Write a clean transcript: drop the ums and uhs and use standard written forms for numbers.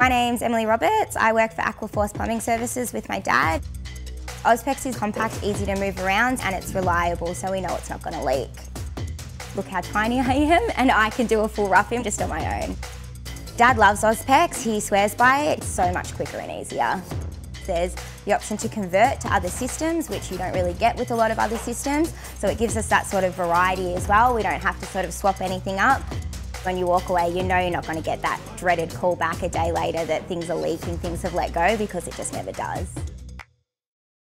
My name's Emily Roberts. I work for Aquaforce Plumbing Services with my dad. Auspex is compact, easy to move around, and it's reliable, so we know it's not going to leak. Look how tiny I am, and I can do a full roughing just on my own. Dad loves Auspex, he swears by it. It's so much quicker and easier. There's the option to convert to other systems, which you don't really get with a lot of other systems, so it gives us that sort of variety as well. We don't have to sort of swap anything up. When you walk away, you know you're not going to get that dreaded call back a day later that things are leaking, things have let go, because it just never does.